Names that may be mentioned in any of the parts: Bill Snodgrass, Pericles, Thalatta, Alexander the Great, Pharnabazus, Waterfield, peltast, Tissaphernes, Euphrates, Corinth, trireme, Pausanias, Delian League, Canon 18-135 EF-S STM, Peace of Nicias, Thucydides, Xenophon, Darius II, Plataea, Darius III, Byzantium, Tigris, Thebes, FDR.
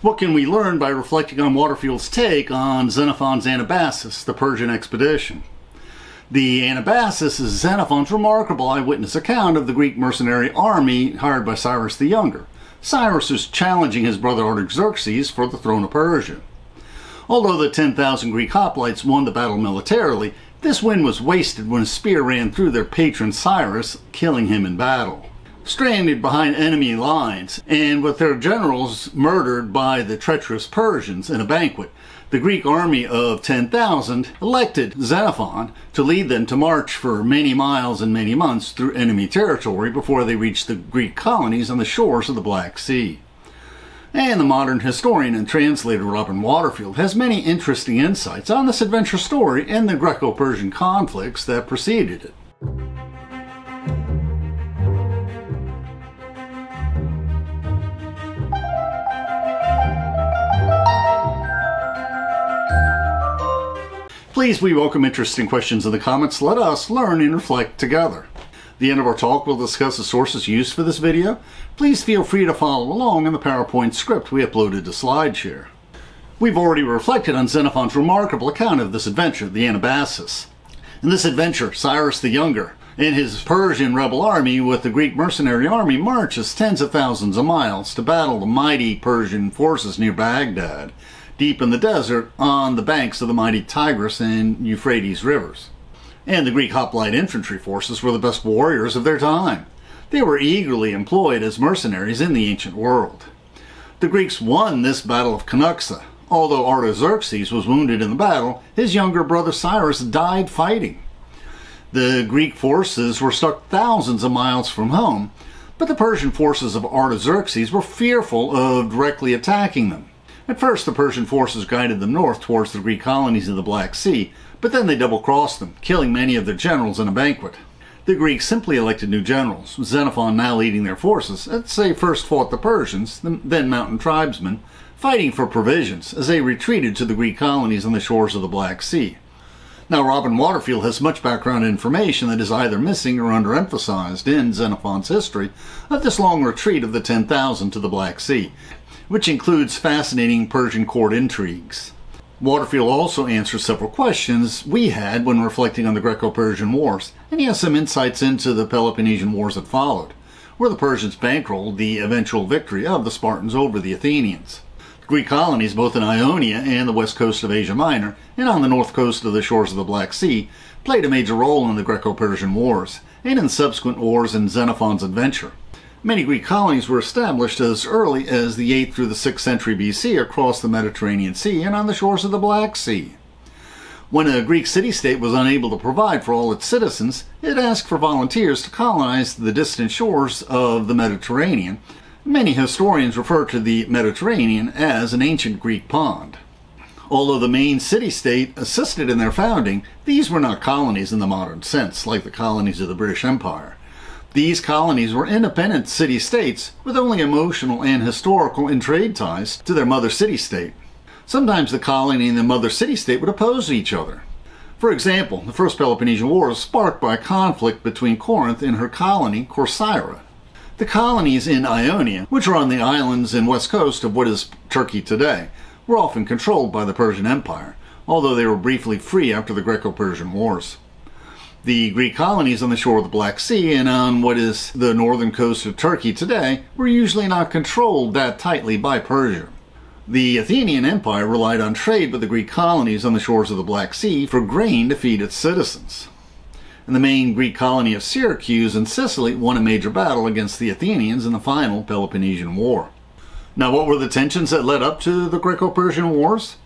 What can we learn by reflecting on Waterfield's take on Xenophon's Anabasis, the Persian expedition? The Anabasis is Xenophon's remarkable eyewitness account of the Greek mercenary army hired by Cyrus the Younger. Cyrus is challenging his brother Artaxerxes for the throne of Persia. Although the 10,000 Greek hoplites won the battle militarily, this win was wasted when a spear ran through their patron Cyrus, killing him in battle. Stranded behind enemy lines, and with their generals murdered by the treacherous Persians in a banquet, the Greek army of 10,000 elected Xenophon to lead them to march for many miles and many months through enemy territory before they reached the Greek colonies on the shores of the Black Sea. And the modern historian and translator Robin Waterfield has many interesting insights on this adventure story and the Greco-Persian conflicts that preceded it. Please, we welcome interesting questions in the comments. Let us learn and reflect together. At the end of our talk, we'll discuss the sources used for this video. Please feel free to follow along in the PowerPoint script we uploaded to SlideShare. We've already reflected on Xenophon's remarkable account of this adventure, the Anabasis. In this adventure, Cyrus the Younger and his Persian rebel army with the Greek mercenary army marches tens of thousands of miles to battle the mighty Persian forces near Baghdad, deep in the desert on the banks of the mighty Tigris and Euphrates rivers. And the Greek hoplite infantry forces were the best warriors of their time. They were eagerly employed as mercenaries in the ancient world. The Greeks won this Battle of Cunaxa. Although Artaxerxes was wounded in the battle, his younger brother Cyrus died fighting. The Greek forces were stuck thousands of miles from home, but the Persian forces of Artaxerxes were fearful of directly attacking them. At first, the Persian forces guided them north towards the Greek colonies of the Black Sea, but then they double-crossed them, killing many of their generals in a banquet. The Greeks simply elected new generals, with Xenophon now leading their forces, as they first fought the Persians, then mountain tribesmen, fighting for provisions as they retreated to the Greek colonies on the shores of the Black Sea. Now, Robin Waterfield has much background information that is either missing or underemphasized in Xenophon's history of this long retreat of the 10,000 to the Black Sea, which includes fascinating Persian court intrigues. Waterfield also answers several questions we had when reflecting on the Greco-Persian Wars, and he has some insights into the Peloponnesian Wars that followed, where the Persians bankrolled the eventual victory of the Spartans over the Athenians. The Greek colonies, both in Ionia and the west coast of Asia Minor, and on the north coast of the shores of the Black Sea, played a major role in the Greco-Persian Wars, and in subsequent wars in Xenophon's adventure. Many Greek colonies were established as early as the 8th through the 6th century BC across the Mediterranean Sea and on the shores of the Black Sea. When a Greek city-state was unable to provide for all its citizens, it asked for volunteers to colonize the distant shores of the Mediterranean. Many historians refer to the Mediterranean as an ancient Greek pond. Although the main city-state assisted in their founding, these were not colonies in the modern sense, like the colonies of the British Empire. These colonies were independent city-states with only emotional and historical and trade ties to their mother city-state. Sometimes the colony and the mother city-state would oppose each other. For example, the First Peloponnesian War was sparked by a conflict between Corinth and her colony, Corcyra. The colonies in Ionia, which are on the islands and west coast of what is Turkey today, were often controlled by the Persian Empire, although they were briefly free after the Greco-Persian Wars. The Greek colonies on the shore of the Black Sea and on what is the northern coast of Turkey today were usually not controlled that tightly by Persia. The Athenian Empire relied on trade with the Greek colonies on the shores of the Black Sea for grain to feed its citizens. And the main Greek colony of Syracuse in Sicily won a major battle against the Athenians in the final Peloponnesian War. Now, what were the tensions that led up to the Greco-Persian Wars?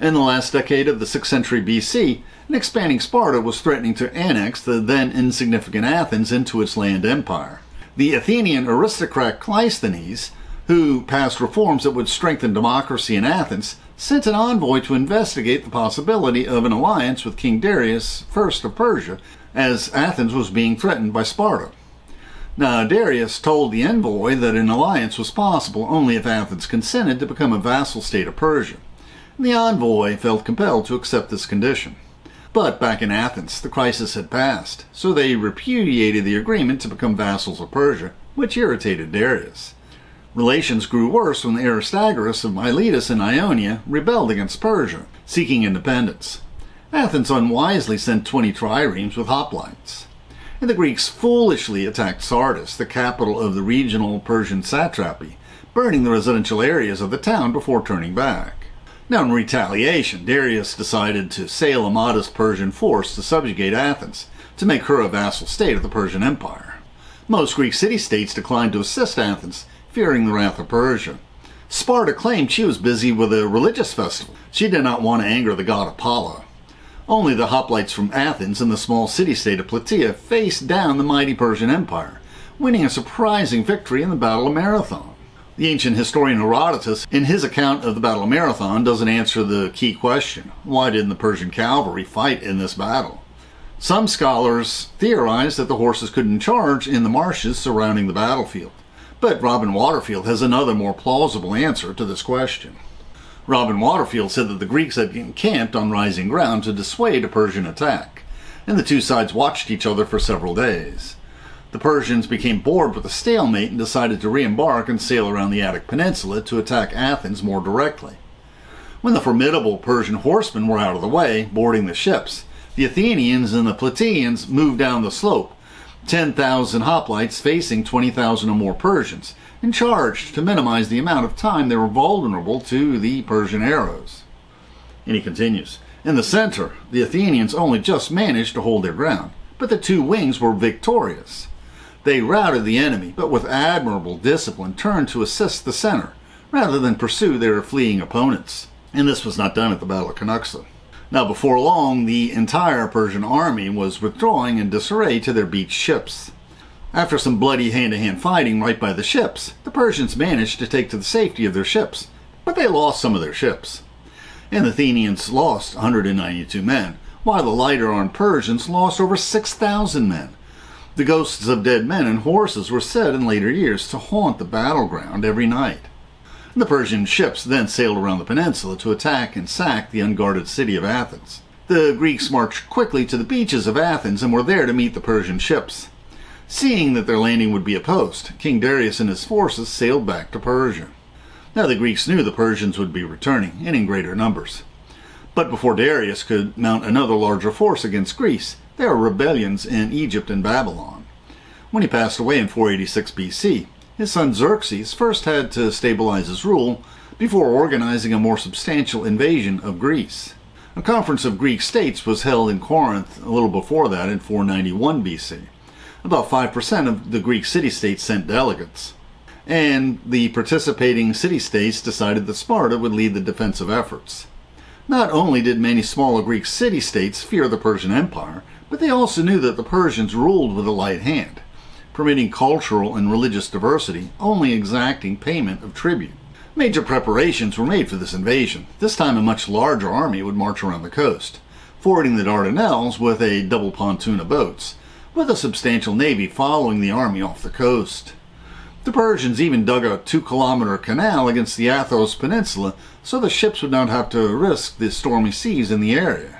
In the last decade of the 6th century BC, an expanding Sparta was threatening to annex the then insignificant Athens into its land empire. The Athenian aristocrat Cleisthenes, who passed reforms that would strengthen democracy in Athens, sent an envoy to investigate the possibility of an alliance with King Darius I of Persia, as Athens was being threatened by Sparta. Now, Darius told the envoy that an alliance was possible only if Athens consented to become a vassal state of Persia. The envoy felt compelled to accept this condition. But back in Athens, the crisis had passed, so they repudiated the agreement to become vassals of Persia, which irritated Darius. Relations grew worse when the Aristagoras of Miletus in Ionia rebelled against Persia, seeking independence. Athens unwisely sent 20 triremes with hoplites. And the Greeks foolishly attacked Sardis, the capital of the regional Persian satrapy, burning the residential areas of the town before turning back. Now, in retaliation, Darius decided to sail a modest Persian force to subjugate Athens, to make her a vassal state of the Persian Empire. Most Greek city-states declined to assist Athens, fearing the wrath of Persia. Sparta claimed she was busy with a religious festival. She did not want to anger the god Apollo. Only the hoplites from Athens and the small city-state of Plataea faced down the mighty Persian Empire, winning a surprising victory in the Battle of Marathon. The ancient historian Herodotus, in his account of the Battle of Marathon, doesn't answer the key question: why didn't the Persian cavalry fight in this battle? Some scholars theorize that the horses couldn't charge in the marshes surrounding the battlefield, but Robin Waterfield has another more plausible answer to this question. Robin Waterfield said that the Greeks had encamped on rising ground to dissuade a Persian attack, and the two sides watched each other for several days. The Persians became bored with the stalemate and decided to re-embark and sail around the Attic Peninsula to attack Athens more directly. When the formidable Persian horsemen were out of the way, boarding the ships, the Athenians and the Plataeans moved down the slope, 10,000 hoplites facing 20,000 or more Persians, and charged to minimize the amount of time they were vulnerable to the Persian arrows. And he continues, in the center, the Athenians only just managed to hold their ground, but the two wings were victorious. They routed the enemy, but with admirable discipline turned to assist the center, rather than pursue their fleeing opponents. And this was not done at the Battle of Cunaxa. Now, before long, the entire Persian army was withdrawing in disarray to their beached ships. After some bloody hand-to-hand fighting right by the ships, the Persians managed to take to the safety of their ships, but they lost some of their ships. And the Athenians lost 192 men, while the lighter-armed Persians lost over 6,000 men. The ghosts of dead men and horses were said in later years to haunt the battleground every night. The Persian ships then sailed around the peninsula to attack and sack the unguarded city of Athens. The Greeks marched quickly to the beaches of Athens and were there to meet the Persian ships. Seeing that their landing would be opposed, King Darius and his forces sailed back to Persia. Now, the Greeks knew the Persians would be returning, and in greater numbers. But before Darius could mount another larger force against Greece, there were rebellions in Egypt and Babylon. When he passed away in 486 BC, his son Xerxes first had to stabilize his rule before organizing a more substantial invasion of Greece. A conference of Greek states was held in Corinth a little before that in 491 BC. About 5% of the Greek city-states sent delegates, and the participating city-states decided that Sparta would lead the defensive efforts. Not only did many smaller Greek city-states fear the Persian Empire, but they also knew that the Persians ruled with a light hand, permitting cultural and religious diversity, only exacting payment of tribute. Major preparations were made for this invasion. This time a much larger army would march around the coast, fording the Dardanelles with a double pontoon of boats, with a substantial navy following the army off the coast. The Persians even dug a 2-kilometer canal against the Athos Peninsula so the ships would not have to risk the stormy seas in the area.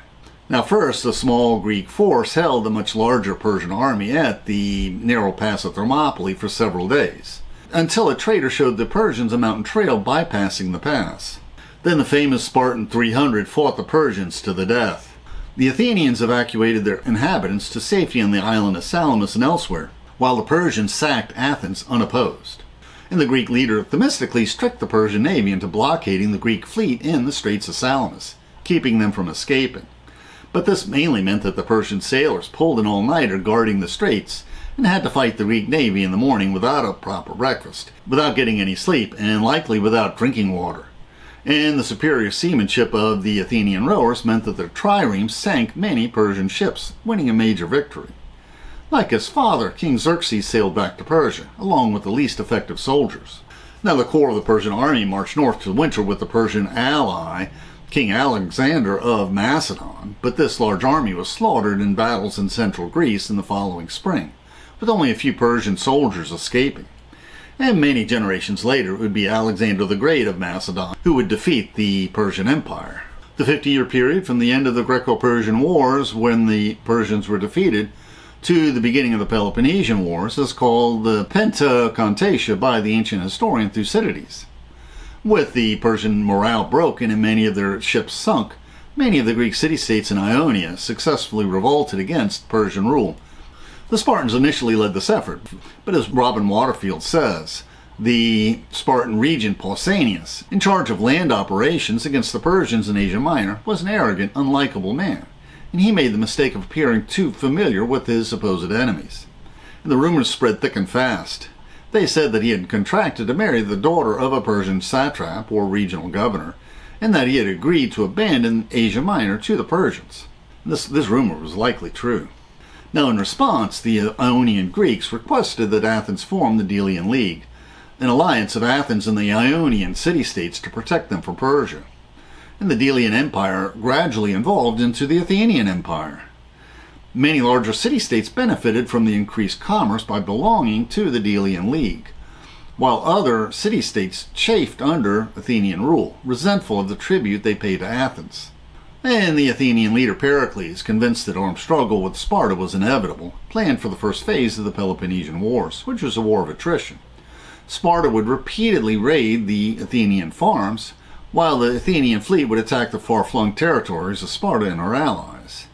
Now, first, a small Greek force held the much larger Persian army at the narrow pass of Thermopylae for several days, until a traitor showed the Persians a mountain trail bypassing the pass. Then the famous Spartan 300 fought the Persians to the death. The Athenians evacuated their inhabitants to safety on the island of Salamis and elsewhere, while the Persians sacked Athens unopposed. And the Greek leader Themistocles tricked the Persian navy into blockading the Greek fleet in the Straits of Salamis, keeping them from escaping. But this mainly meant that the Persian sailors pulled an all-nighter guarding the straits and had to fight the Greek navy in the morning without a proper breakfast, without getting any sleep, and likely without drinking water. And the superior seamanship of the Athenian rowers meant that their triremes sank many Persian ships, winning a major victory. Like his father, King Xerxes sailed back to Persia, along with the least effective soldiers. Now, the core of the Persian army marched north to winter with the Persian ally, King Alexander of Macedon, but this large army was slaughtered in battles in central Greece in the following spring, with only a few Persian soldiers escaping. And many generations later, it would be Alexander the Great of Macedon who would defeat the Persian Empire. The 50-year period from the end of the Greco-Persian Wars, when the Persians were defeated, to the beginning of the Peloponnesian Wars is called the Pentacontatia by the ancient historian Thucydides. With the Persian morale broken and many of their ships sunk, many of the Greek city-states in Ionia successfully revolted against Persian rule. The Spartans initially led this effort, but as Robin Waterfield says, the Spartan regent Pausanias, in charge of land operations against the Persians in Asia Minor, was an arrogant, unlikable man, and he made the mistake of appearing too familiar with his supposed enemies. And the rumors spread thick and fast. They said that he had contracted to marry the daughter of a Persian satrap or regional governor, and that he had agreed to abandon Asia Minor to the Persians. This rumor was likely true. Now, in response, the Ionian Greeks requested that Athens form the Delian League, an alliance of Athens and the Ionian city-states to protect them from Persia. And the Delian Empire gradually evolved into the Athenian Empire. Many larger city-states benefited from the increased commerce by belonging to the Delian League, while other city-states chafed under Athenian rule, resentful of the tribute they paid to Athens. And the Athenian leader Pericles, convinced that armed struggle with Sparta was inevitable, planned for the first phase of the Peloponnesian Wars, which was a war of attrition. Sparta would repeatedly raid the Athenian farms, while the Athenian fleet would attack the far-flung territories of Sparta and her allies.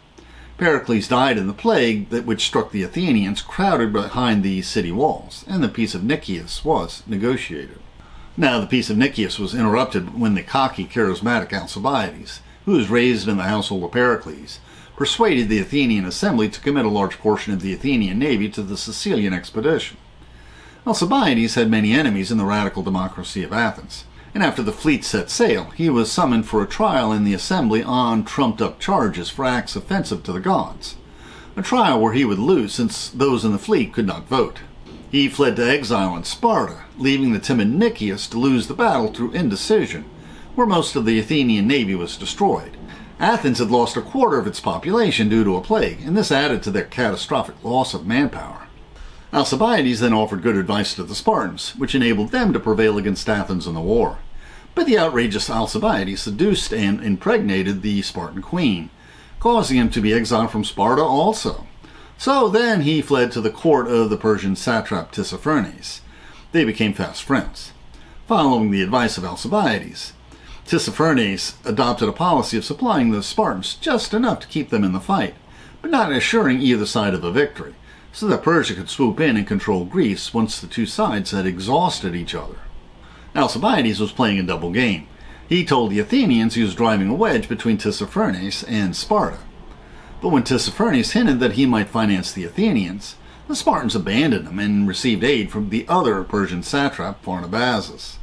Pericles died in the plague which struck the Athenians crowded behind the city walls, and the Peace of Nicias was negotiated. Now, the Peace of Nicias was interrupted when the cocky, charismatic Alcibiades, who was raised in the household of Pericles, persuaded the Athenian assembly to commit a large portion of the Athenian navy to the Sicilian expedition. Alcibiades had many enemies in the radical democracy of Athens, and after the fleet set sail, he was summoned for a trial in the assembly on trumped-up charges for acts offensive to the gods, a trial where he would lose since those in the fleet could not vote. He fled to exile in Sparta, leaving the timid Nicias to lose the battle through indecision, where most of the Athenian navy was destroyed. Athens had lost a quarter of its population due to a plague, and this added to their catastrophic loss of manpower. Alcibiades then offered good advice to the Spartans, which enabled them to prevail against Athens in the war. But the outrageous Alcibiades seduced and impregnated the Spartan queen, causing him to be exiled from Sparta also. So then he fled to the court of the Persian satrap Tissaphernes. They became fast friends. Following the advice of Alcibiades, Tissaphernes adopted a policy of supplying the Spartans just enough to keep them in the fight, but not assuring either side of a victory, so that Persia could swoop in and control Greece once the two sides had exhausted each other. Alcibiades was playing a double game. He told the Athenians he was driving a wedge between Tissaphernes and Sparta. But when Tissaphernes hinted that he might finance the Athenians, the Spartans abandoned him and received aid from the other Persian satrap, Pharnabazus.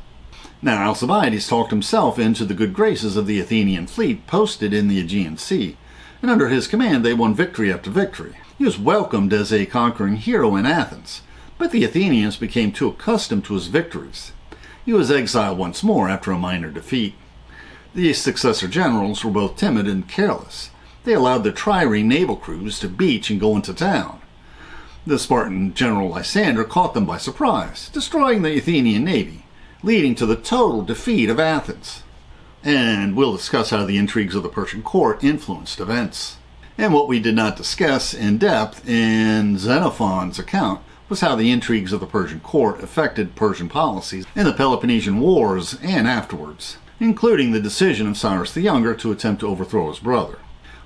Now, Alcibiades talked himself into the good graces of the Athenian fleet posted in the Aegean Sea, and under his command they won victory after victory. He was welcomed as a conquering hero in Athens, but the Athenians became too accustomed to his victories. He was exiled once more after a minor defeat. The successor generals were both timid and careless. They allowed their trireme naval crews to beach and go into town. The Spartan general Lysander caught them by surprise, destroying the Athenian navy, leading to the total defeat of Athens. And we'll discuss how the intrigues of the Persian court influenced events. And what we did not discuss in depth in Xenophon's account was how the intrigues of the Persian court affected Persian policies in the Peloponnesian Wars and afterwards, including the decision of Cyrus the Younger to attempt to overthrow his brother.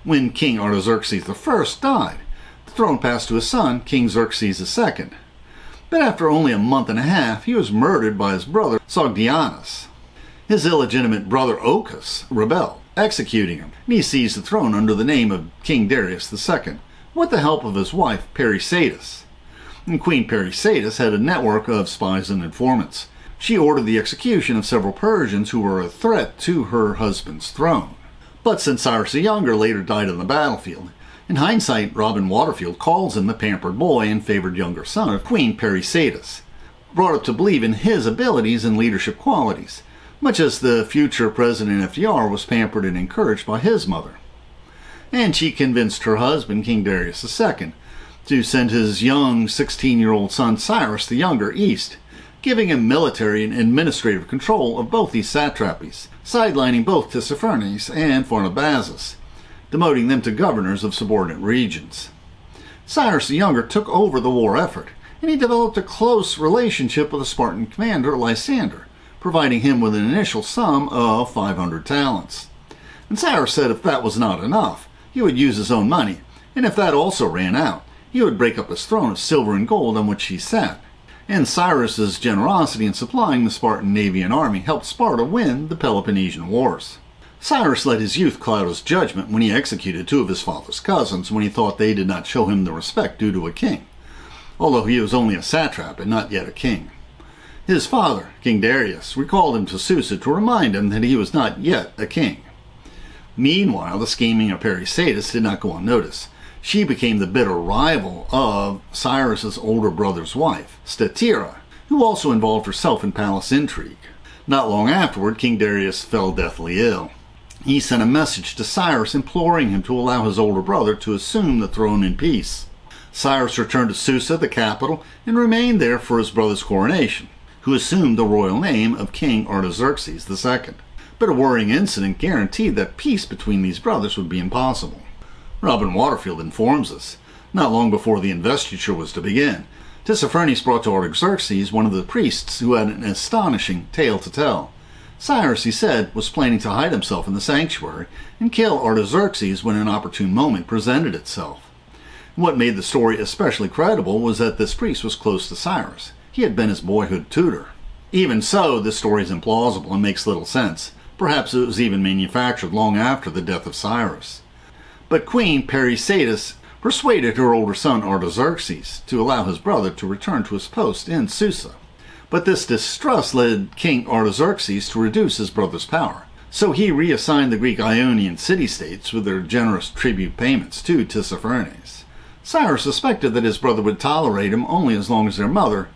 When King Artaxerxes I died, the throne passed to his son, King Xerxes II. But after only a month and a half, he was murdered by his brother Sogdianus. His illegitimate brother Ochus rebelled, executing him, and he seized the throne under the name of King Darius II, with the help of his wife Parysatis. And Queen Parysatis had a network of spies and informants. She ordered the execution of several Persians who were a threat to her husband's throne. But since Cyrus the Younger later died on the battlefield, in hindsight, Robin Waterfield calls him the pampered boy and favored younger son of Queen Parysatis, brought up to believe in his abilities and leadership qualities, much as the future President FDR was pampered and encouraged by his mother. And she convinced her husband, King Darius II, to send his young 16-year-old son Cyrus the Younger east, giving him military and administrative control of both these satrapies, sidelining both Tissaphernes and Pharnabazus, demoting them to governors of subordinate regions. Cyrus the Younger took over the war effort, and he developed a close relationship with the Spartan commander Lysander, providing him with an initial sum of 500 talents. And Cyrus said if that was not enough, he would use his own money, and if that also ran out, he would break up his throne of silver and gold on which he sat. And Cyrus's generosity in supplying the Spartan navy and army helped Sparta win the Peloponnesian Wars. Cyrus let his youth cloud his judgment when he executed two of his father's cousins when he thought they did not show him the respect due to a king, although he was only a satrap and not yet a king. His father, King Darius, recalled him to Susa to remind him that he was not yet a king. Meanwhile, the scheming of Parysatis did not go unnoticed. She became the bitter rival of Cyrus's older brother's wife, Statira, who also involved herself in palace intrigue. Not long afterward, King Darius fell deathly ill. He sent a message to Cyrus imploring him to allow his older brother to assume the throne in peace. Cyrus returned to Susa, the capital, and remained there for his brother's coronation, who assumed the royal name of King Artaxerxes II. But a worrying incident guaranteed that peace between these brothers would be impossible. Robin Waterfield informs us, not long before the investiture was to begin, Tissaphernes brought to Artaxerxes one of the priests who had an astonishing tale to tell. Cyrus, he said, was planning to hide himself in the sanctuary and kill Artaxerxes when an opportune moment presented itself. What made the story especially credible was that this priest was close to Cyrus. He had been his boyhood tutor. Even so, this story is implausible and makes little sense. Perhaps it was even manufactured long after the death of Cyrus. But Queen Parysatis persuaded her older son Artaxerxes to allow his brother to return to his post in Susa. But this distrust led King Artaxerxes to reduce his brother's power, so he reassigned the Greek Ionian city-states with their generous tribute payments to Tissaphernes. Cyrus suspected that his brother would tolerate him only as long as their mother,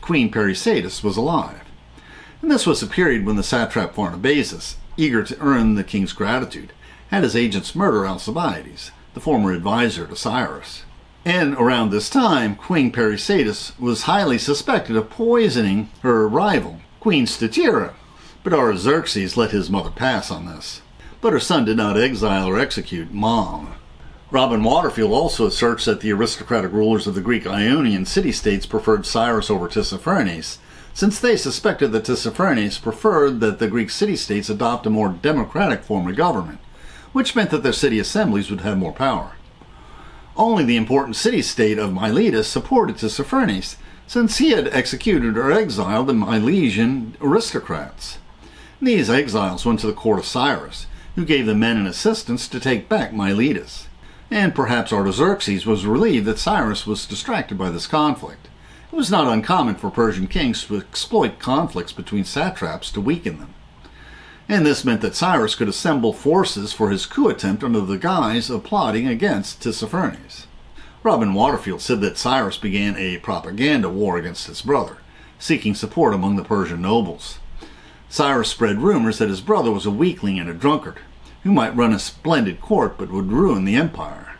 Queen Parysatis, was alive. And this was a period when the satrap Pharnabazus, eager to earn the king's gratitude, had his agents murder Alcibiades, the former advisor to Cyrus. And around this time, Queen Parysatis was highly suspected of poisoning her rival, Queen Statira, but Artaxerxes let his mother pass on this. But her son did not exile or execute Mom. Robin Waterfield also asserts that the aristocratic rulers of the Greek Ionian city-states preferred Cyrus over Tissaphernes, since they suspected that Tissaphernes preferred that the Greek city-states adopt a more democratic form of government, which meant that their city assemblies would have more power. Only the important city-state of Miletus supported Tissaphernes, since he had executed or exiled the Milesian aristocrats. These exiles went to the court of Cyrus, who gave them men and assistance to take back Miletus. And perhaps Artaxerxes was relieved that Cyrus was distracted by this conflict. It was not uncommon for Persian kings to exploit conflicts between satraps to weaken them. And this meant that Cyrus could assemble forces for his coup attempt under the guise of plotting against Tissaphernes. Robin Waterfield said that Cyrus began a propaganda war against his brother, seeking support among the Persian nobles. Cyrus spread rumors that his brother was a weakling and a drunkard, who might run a splendid court but would ruin the empire.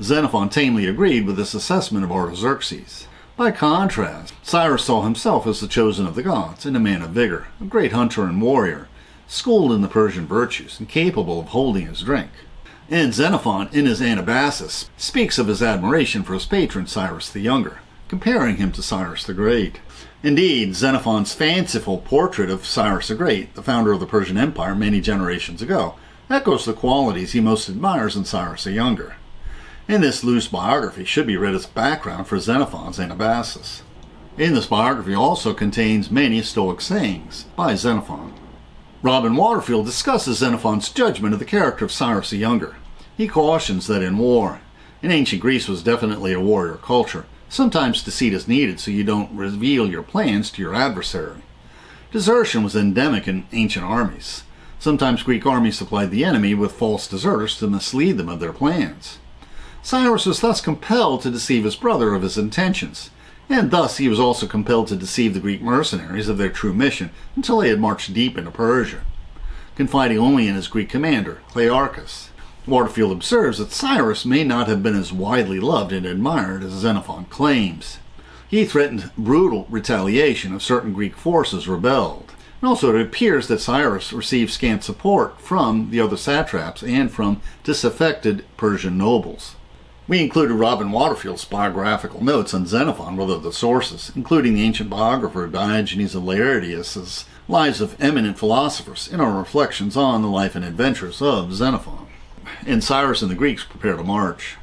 Xenophon tamely agreed with this assessment of Artaxerxes. By contrast, Cyrus saw himself as the chosen of the gods and a man of vigor, a great hunter and warrior, schooled in the Persian virtues and capable of holding his drink. And Xenophon, in his Anabasis, speaks of his admiration for his patron Cyrus the Younger, comparing him to Cyrus the Great. Indeed, Xenophon's fanciful portrait of Cyrus the Great, the founder of the Persian Empire many generations ago, echoes the qualities he most admires in Cyrus the Younger. And this loose biography should be read as background for Xenophon's Anabasis. In this biography also contains many Stoic sayings by Xenophon. Robin Waterfield discusses Xenophon's judgment of the character of Cyrus the Younger. He cautions that in war, in ancient Greece was definitely a warrior culture, sometimes deceit is needed so you don't reveal your plans to your adversary. Desertion was endemic in ancient armies. Sometimes Greek armies supplied the enemy with false deserters to mislead them of their plans. Cyrus was thus compelled to deceive his brother of his intentions, and thus he was also compelled to deceive the Greek mercenaries of their true mission until they had marched deep into Persia, confiding only in his Greek commander, Clearchus. Waterfield observes that Cyrus may not have been as widely loved and admired as Xenophon claims. He threatened brutal retaliation if certain Greek forces rebelled, and also it appears that Cyrus received scant support from the other satraps and from disaffected Persian nobles. We included Robin Waterfield's biographical notes on Xenophon with other sources, including the ancient biographer Diogenes of Laertius's lives of eminent philosophers in our reflections on the life and adventures of Xenophon. And Cyrus and the Greeks prepare to march.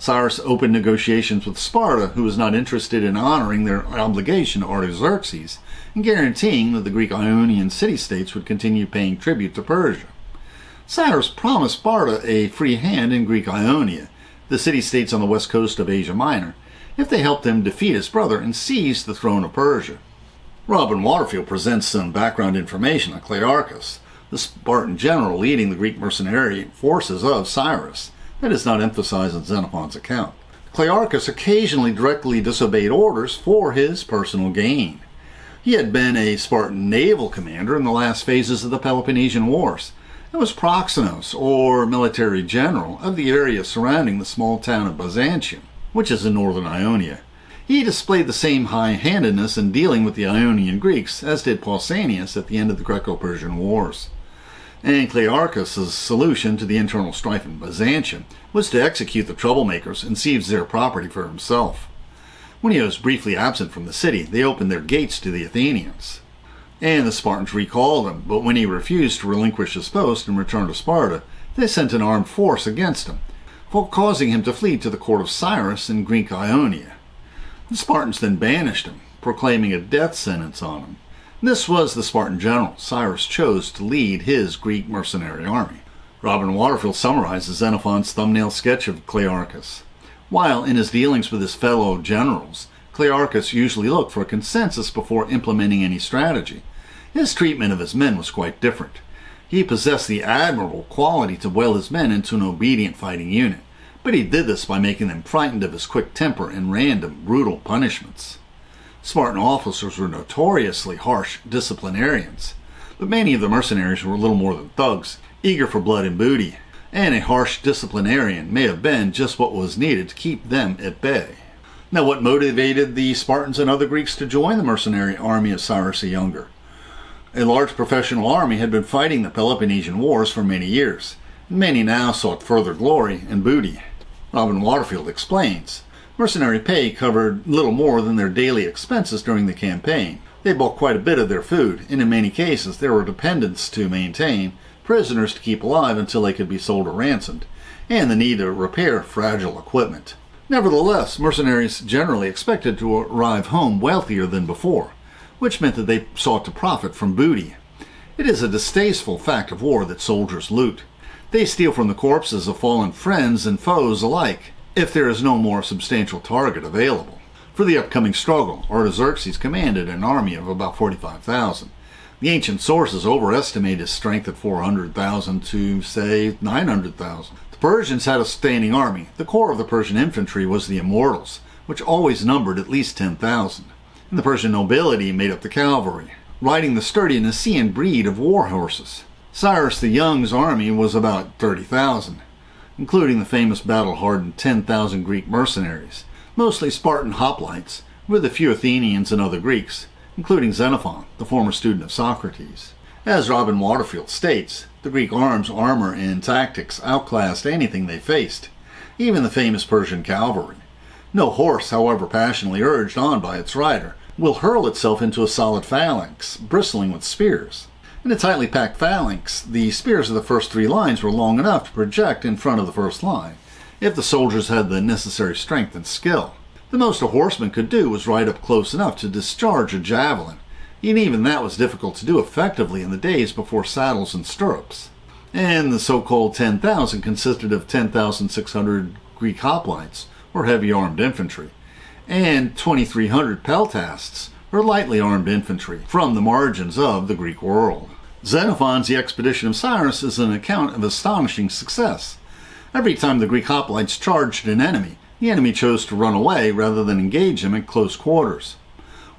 Cyrus opened negotiations with Sparta, who was not interested in honoring their obligation to Artaxerxes and guaranteeing that the Greek Ionian city-states would continue paying tribute to Persia. Cyrus promised Sparta a free hand in Greek Ionia, the city-states on the west coast of Asia Minor, if they helped him defeat his brother and seize the throne of Persia. Robin Waterfield presents some background information on Clearchus, the Spartan general leading the Greek mercenary forces of Cyrus. That is not emphasized in Xenophon's account. Clearchus occasionally directly disobeyed orders for his personal gain. He had been a Spartan naval commander in the last phases of the Peloponnesian Wars, and was proxenos, or military general, of the area surrounding the small town of Byzantium, which is in northern Ionia. He displayed the same high-handedness in dealing with the Ionian Greeks as did Pausanias at the end of the Greco-Persian Wars. And Clearchus's solution to the internal strife in Byzantium was to execute the troublemakers and seize their property for himself. When he was briefly absent from the city, they opened their gates to the Athenians, and the Spartans recalled him, but when he refused to relinquish his post and return to Sparta, they sent an armed force against him, causing him to flee to the court of Cyrus in Greek Ionia. The Spartans then banished him, proclaiming a death sentence on him. This was the Spartan general Cyrus chose to lead his Greek mercenary army. Robin Waterfield summarizes Xenophon's thumbnail sketch of Clearchus. While in his dealings with his fellow generals, Clearchus usually looked for a consensus before implementing any strategy, his treatment of his men was quite different. He possessed the admirable quality to weld his men into an obedient fighting unit, but he did this by making them frightened of his quick temper and random, brutal punishments. Spartan officers were notoriously harsh disciplinarians, but many of the mercenaries were little more than thugs, eager for blood and booty, and a harsh disciplinarian may have been just what was needed to keep them at bay. Now, what motivated the Spartans and other Greeks to join the mercenary army of Cyrus the Younger? A large professional army had been fighting the Peloponnesian Wars for many years, and many now sought further glory and booty. Robin Waterfield explains, mercenary pay covered little more than their daily expenses during the campaign. They bought quite a bit of their food, and in many cases there were dependents to maintain, prisoners to keep alive until they could be sold or ransomed, and the need to repair fragile equipment. Nevertheless, mercenaries generally expected to arrive home wealthier than before, which meant that they sought to profit from booty. It is a distasteful fact of war that soldiers loot. They steal from the corpses of fallen friends and foes alike, if there is no more substantial target available. For the upcoming struggle, Artaxerxes commanded an army of about 45,000. The ancient sources overestimate his strength at 400,000 to, say, 900,000. The Persians had a standing army. The core of the Persian infantry was the immortals, which always numbered at least 10,000. And the Persian nobility made up the cavalry, riding the sturdy Nisaean breed of war horses. Cyrus the Young's army was about 30,000, including the famous battle-hardened 10,000 Greek mercenaries, mostly Spartan hoplites, with a few Athenians and other Greeks, including Xenophon, the former student of Socrates. As Robin Waterfield states, the Greek arms, armor, and tactics outclassed anything they faced, even the famous Persian cavalry. No horse, however passionately urged on by its rider, will hurl itself into a solid phalanx, bristling with spears. In a tightly packed phalanx, the spears of the first three lines were long enough to project in front of the first line, if the soldiers had the necessary strength and skill. The most a horseman could do was ride up close enough to discharge a javelin, and even that was difficult to do effectively in the days before saddles and stirrups. And the so-called 10,000 consisted of 10,600 Greek hoplites, or heavy armed infantry, and 2,300 peltasts, or lightly armed infantry, from the margins of the Greek world. Xenophon's The Expedition of Cyrus is an account of astonishing success. Every time the Greek hoplites charged an enemy, the enemy chose to run away rather than engage him at close quarters.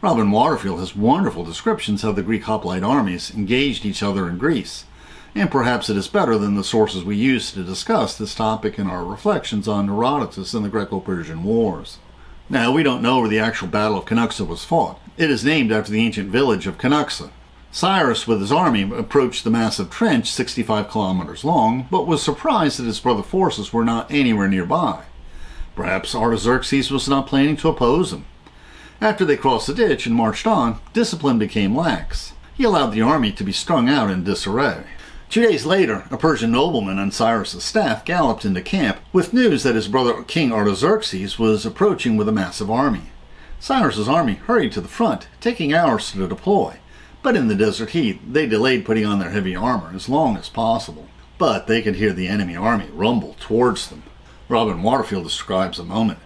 Robin Waterfield has wonderful descriptions of the Greek hoplite armies engaged each other in Greece, and perhaps it is better than the sources we used to discuss this topic in our reflections on Herodotus and the Greco-Persian Wars. Now, we don't know where the actual Battle of Cunaxa was fought. It is named after the ancient village of Cunaxa. Cyrus, with his army, approached the massive trench 65 kilometers long, but was surprised that his brother forces were not anywhere nearby. Perhaps Artaxerxes was not planning to oppose him. After they crossed the ditch and marched on, discipline became lax. He allowed the army to be strung out in disarray. 2 days later, a Persian nobleman on Cyrus's staff galloped into camp with news that his brother King Artaxerxes was approaching with a massive army. Cyrus's army hurried to the front, taking hours to deploy, but in the desert heat, they delayed putting on their heavy armor as long as possible. But they could hear the enemy army rumble towards them. Robin Waterfield describes the moment.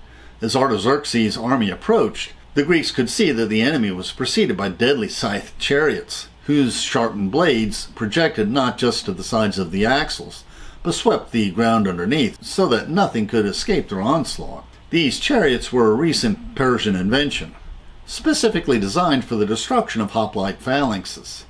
As Artaxerxes' army approached, the Greeks could see that the enemy was preceded by deadly scythed chariots, whose sharpened blades projected not just to the sides of the axles, but swept the ground underneath so that nothing could escape their onslaught. These chariots were a recent Persian invention, specifically designed for the destruction of hoplite phalanxes.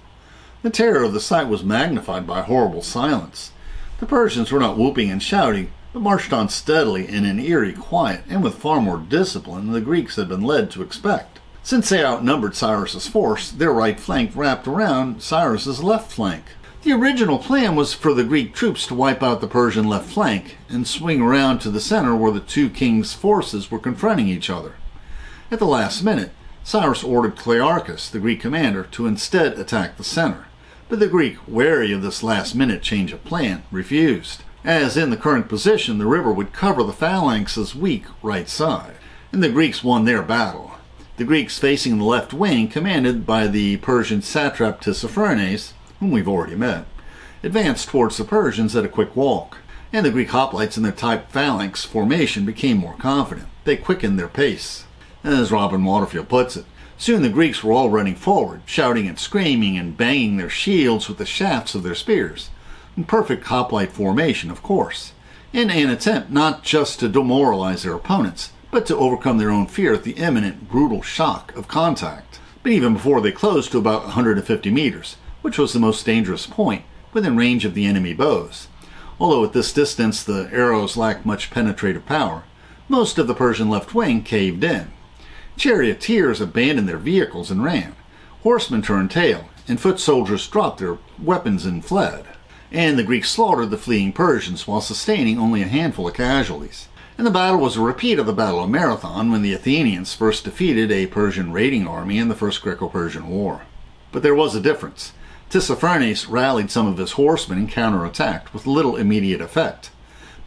The terror of the sight was magnified by horrible silence. The Persians were not whooping and shouting, but marched on steadily in an eerie quiet and with far more discipline than the Greeks had been led to expect. Since they outnumbered Cyrus's force, their right flank wrapped around Cyrus's left flank. The original plan was for the Greek troops to wipe out the Persian left flank and swing around to the center where the two kings' forces were confronting each other. At the last minute, Cyrus ordered Clearchus, the Greek commander, to instead attack the center. But the Greek, wary of this last-minute change of plan, refused, as in the current position the river would cover the phalanx's weak right side. And the Greeks won their battle. The Greeks facing the left wing, commanded by the Persian satrap Tissaphernes, whom we've already met, advanced towards the Persians at a quick walk, and the Greek hoplites in their type phalanx formation became more confident. They quickened their pace. As Robin Waterfield puts it, soon the Greeks were all running forward, shouting and screaming and banging their shields with the shafts of their spears, in perfect hoplite formation, of course, in an attempt not just to demoralize their opponents, but to overcome their own fear at the imminent, brutal shock of contact. But even before they closed to about 150 meters, which was the most dangerous point, within range of the enemy bows. Although at this distance the arrows lacked much penetrative power, most of the Persian left wing caved in. Charioteers abandoned their vehicles and ran. Horsemen turned tail, and foot soldiers dropped their weapons and fled. And the Greeks slaughtered the fleeing Persians while sustaining only a handful of casualties. And the battle was a repeat of the Battle of Marathon, when the Athenians first defeated a Persian raiding army in the First Greco-Persian War. But there was a difference. Tissaphernes rallied some of his horsemen and counterattacked with little immediate effect.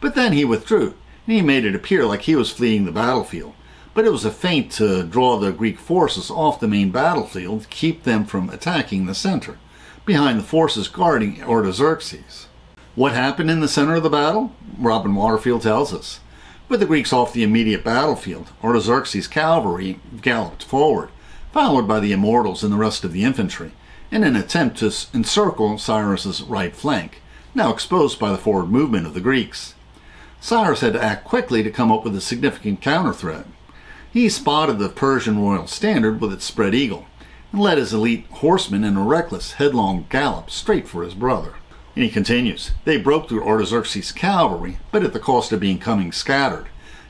But then he withdrew, and he made it appear like he was fleeing the battlefield. But it was a feint to draw the Greek forces off the main battlefield to keep them from attacking the center, behind the forces guarding Artaxerxes. What happened in the center of the battle? Robin Waterfield tells us. With the Greeks off the immediate battlefield, Artaxerxes' cavalry galloped forward, followed by the immortals and the rest of the infantry, in an attempt to encircle Cyrus's right flank, now exposed by the forward movement of the Greeks. Cyrus had to act quickly to come up with a significant counter-threat. He spotted the Persian royal standard with its spread eagle, and led his elite horsemen in a reckless, headlong gallop straight for his brother. And he continues, they broke through Artaxerxes' cavalry, but at the cost of becoming scattered,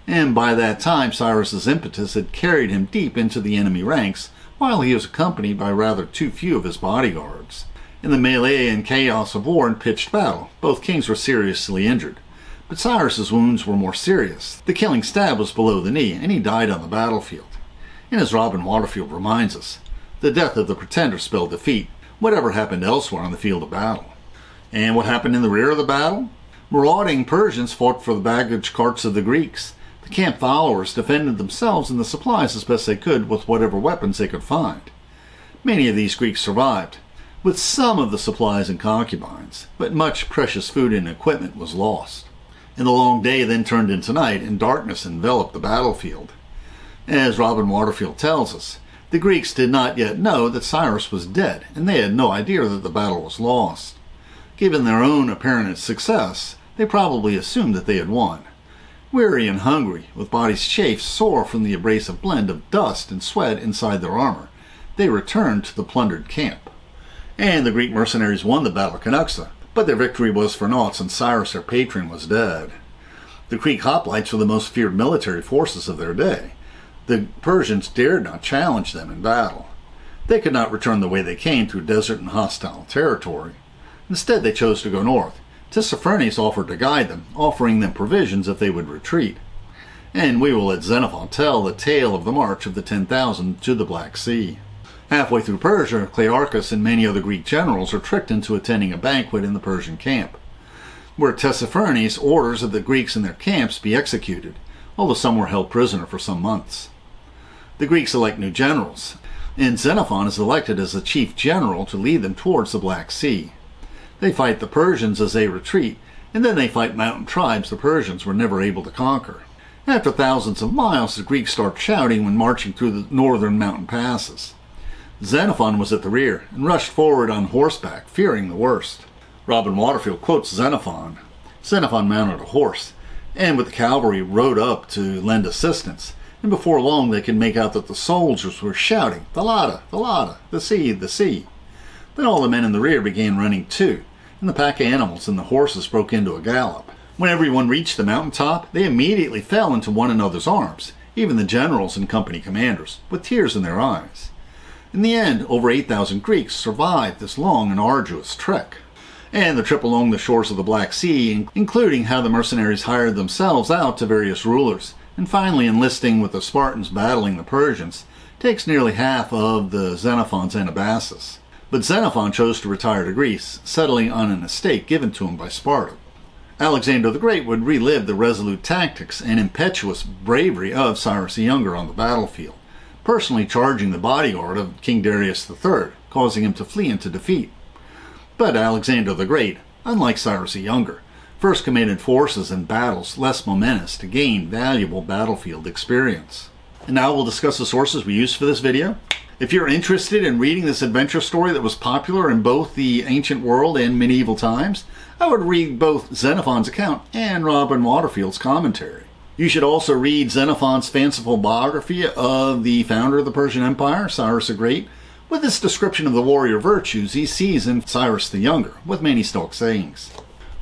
and by that time Cyrus's impetus had carried him deep into the enemy ranks, while he was accompanied by rather too few of his bodyguards. In the melee and chaos of war and pitched battle, both kings were seriously injured. But Cyrus's wounds were more serious. The killing stab was below the knee, and he died on the battlefield. And as Robin Waterfield reminds us, the death of the pretender spelled defeat, whatever happened elsewhere on the field of battle. And what happened in the rear of the battle? Marauding Persians fought for the baggage carts of the Greeks. The camp followers defended themselves and the supplies as best they could with whatever weapons they could find. Many of these Greeks survived, with some of the supplies and concubines, but much precious food and equipment was lost. And the long day then turned into night, and darkness enveloped the battlefield. As Robin Waterfield tells us, the Greeks did not yet know that Cyrus was dead, and they had no idea that the battle was lost. Given their own apparent success, they probably assumed that they had won. Weary and hungry, with bodies chafed sore from the abrasive blend of dust and sweat inside their armor, they returned to the plundered camp. And the Greek mercenaries won the Battle of Cunaxa, but their victory was for naught since Cyrus, their patron, was dead. The Greek hoplites were the most feared military forces of their day. The Persians dared not challenge them in battle. They could not return the way they came through desert and hostile territory. Instead, they chose to go north. Tissaphernes offered to guide them, offering them provisions if they would retreat. and we will let Xenophon tell the tale of the march of the 10,000 to the Black Sea. Halfway through Persia, Clearchus and many other Greek generals are tricked into attending a banquet in the Persian camp, where Tissaphernes orders that the Greeks in their camps be executed, although some were held prisoner for some months. The Greeks elect new generals, and Xenophon is elected as the chief general to lead them towards the Black Sea. They fight the Persians as they retreat, and then they fight mountain tribes the Persians were never able to conquer. After thousands of miles, the Greeks start shouting when marching through the northern mountain passes. Xenophon was at the rear and rushed forward on horseback, fearing the worst. Robin Waterfield quotes Xenophon. Xenophon mounted a horse, and with the cavalry rode up to lend assistance, and before long they could make out that the soldiers were shouting, "Thalatta, Thalatta, the sea, the sea." Then all the men in the rear began running too, and the pack of animals and the horses broke into a gallop. When everyone reached the mountaintop, they immediately fell into one another's arms, even the generals and company commanders, with tears in their eyes. In the end, over 8,000 Greeks survived this long and arduous trek, and the trip along the shores of the Black Sea, including how the mercenaries hired themselves out to various rulers, and finally enlisting with the Spartans battling the Persians, takes nearly half of the Xenophon's Anabasis. But Xenophon chose to retire to Greece, settling on an estate given to him by Sparta. Alexander the Great would relive the resolute tactics and impetuous bravery of Cyrus the Younger on the battlefield, personally charging the bodyguard of King Darius III, causing him to flee into defeat. But Alexander the Great, unlike Cyrus the Younger, first commanded forces in battles less momentous to gain valuable battlefield experience. And now we'll discuss the sources we used for this video. If you're interested in reading this adventure story that was popular in both the ancient world and medieval times, I would read both Xenophon's account and Robin Waterfield's commentary. You should also read Xenophon's fanciful biography of the founder of the Persian Empire, Cyrus the Great, with his description of the warrior virtues he sees in Cyrus the Younger, with many stoic sayings.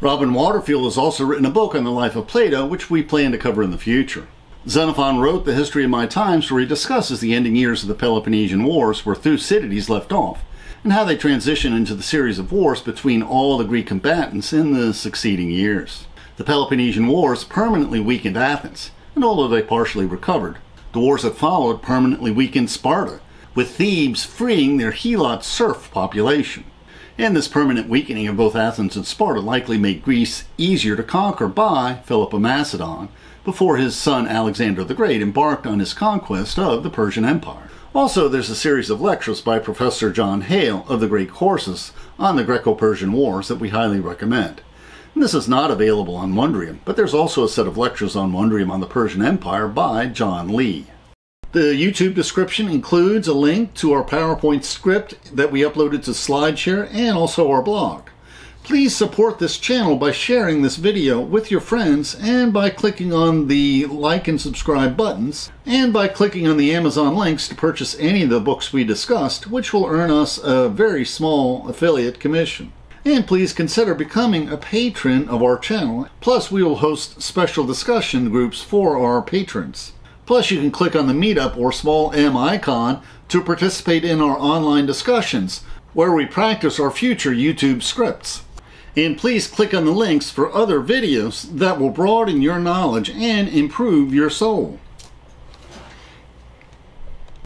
Robin Waterfield has also written a book on the life of Plato, which we plan to cover in the future. Xenophon wrote The History of My Times, where he discusses the ending years of the Peloponnesian Wars, where Thucydides left off, and how they transition into the series of wars between all the Greek combatants in the succeeding years. The Peloponnesian Wars permanently weakened Athens, and although they partially recovered, the wars that followed permanently weakened Sparta, with Thebes freeing their Helot serf population. And this permanent weakening of both Athens and Sparta likely made Greece easier to conquer by Philip of Macedon, before his son Alexander the Great embarked on his conquest of the Persian Empire. Also, there's a series of lectures by Professor John Hale of the Great Courses on the Greco-Persian Wars that we highly recommend. This is not available on Wondrium, but there's also a set of lectures on Wondrium on the Persian Empire by John Lee. The YouTube description includes a link to our PowerPoint script that we uploaded to SlideShare and also our blog. Please support this channel by sharing this video with your friends and by clicking on the like and subscribe buttons and by clicking on the Amazon links to purchase any of the books we discussed, which will earn us a very small affiliate commission. And please consider becoming a patron of our channel. Plus, we will host special discussion groups for our patrons. Plus, you can click on the Meetup or small M icon to participate in our online discussions, where we practice our future YouTube scripts. And please click on the links for other videos that will broaden your knowledge and improve your soul.